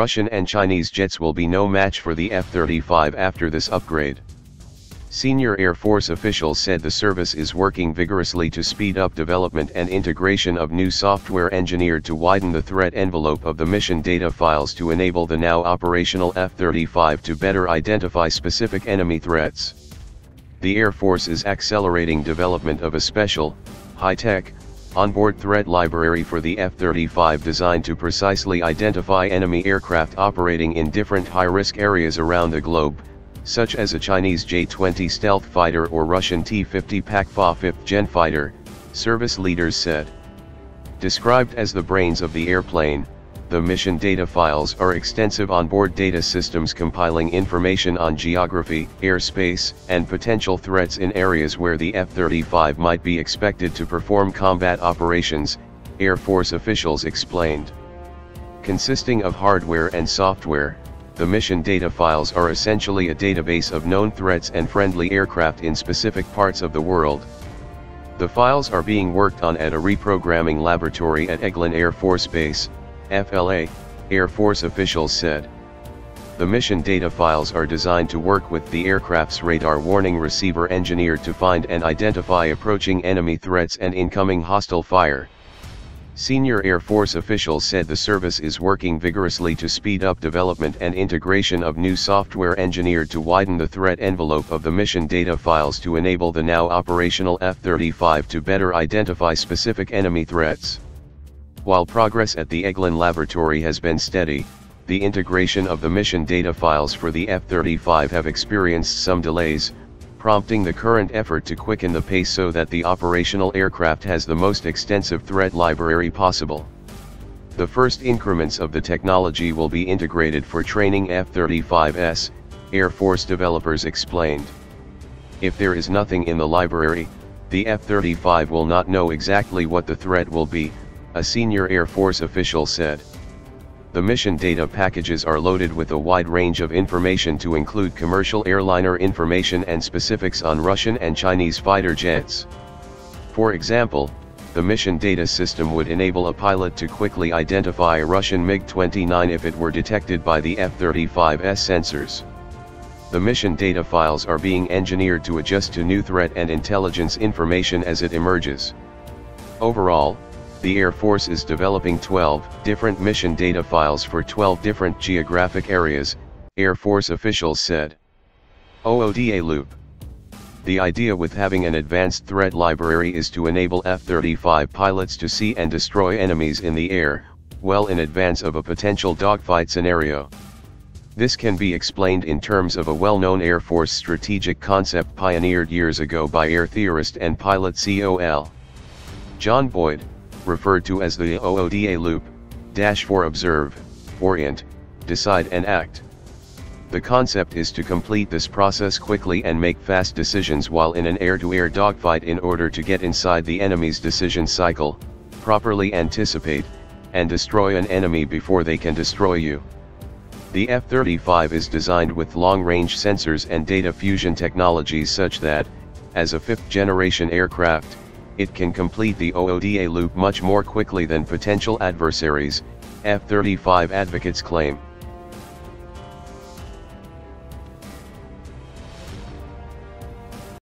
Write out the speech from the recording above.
Russian and Chinese jets will be no match for the F-35 after this upgrade. Senior Air Force officials said the service is working vigorously to speed up development and integration of new software engineered to widen the threat envelope of the mission data files to enable the now operational F-35 to better identify specific enemy threats. The Air Force is accelerating development of a special, high-tech, onboard threat library for the F-35 designed to precisely identify enemy aircraft operating in different high-risk areas around the globe, such as a Chinese J-20 stealth fighter or Russian T-50 PAK FA 5th Gen fighter, service leaders said. Described as the brains of the airplane, the mission data files are extensive onboard data systems compiling information on geography, airspace, and potential threats in areas where the F-35 might be expected to perform combat operations, Air Force officials explained. Consisting of hardware and software, the mission data files are essentially a database of known threats and friendly aircraft in specific parts of the world. The files are being worked on at a reprogramming laboratory at Eglin Air Force Base, FLA, Air Force officials said. The mission data files are designed to work with the aircraft's radar warning receiver engineered to find and identify approaching enemy threats and incoming hostile fire. Senior Air Force officials said the service is working vigorously to speed up development and integration of new software engineered to widen the threat envelope of the mission data files to enable the now operational F-35 to better identify specific enemy threats. While progress at the Eglin laboratory has been steady, the integration of the mission data files for the F-35 have experienced some delays, prompting the current effort to quicken the pace so that the operational aircraft has the most extensive threat library possible. The first increments of the technology will be integrated for training F-35s, Air Force developers explained. If there is nothing in the library, the F-35 will not know exactly what the threat will be, a senior Air Force official said. The mission data packages are loaded with a wide range of information to include commercial airliner information and specifics on Russian and Chinese fighter jets. For example, the mission data system would enable a pilot to quickly identify a Russian MiG-29 if it were detected by the F-35's sensors. The mission data files are being engineered to adjust to new threat and intelligence information as it emerges. Overall, the Air Force is developing 12 different mission data files for 12 different geographic areas, Air Force officials said. OODA loop. The idea with having an advanced threat library is to enable F-35 pilots to see and destroy enemies in the air, well in advance of a potential dogfight scenario. This can be explained in terms of a well-known Air Force strategic concept pioneered years ago by air theorist and pilot Col. John Boyd, referred to as the OODA loop, -4 observe, orient, decide and act. The concept is to complete this process quickly and make fast decisions while in an air-to-air dogfight in order to get inside the enemy's decision cycle, properly anticipate, and destroy an enemy before they can destroy you. The F-35 is designed with long-range sensors and data fusion technologies such that, as a fifth-generation aircraft, it can complete the OODA loop much more quickly than potential adversaries, F-35 advocates claim.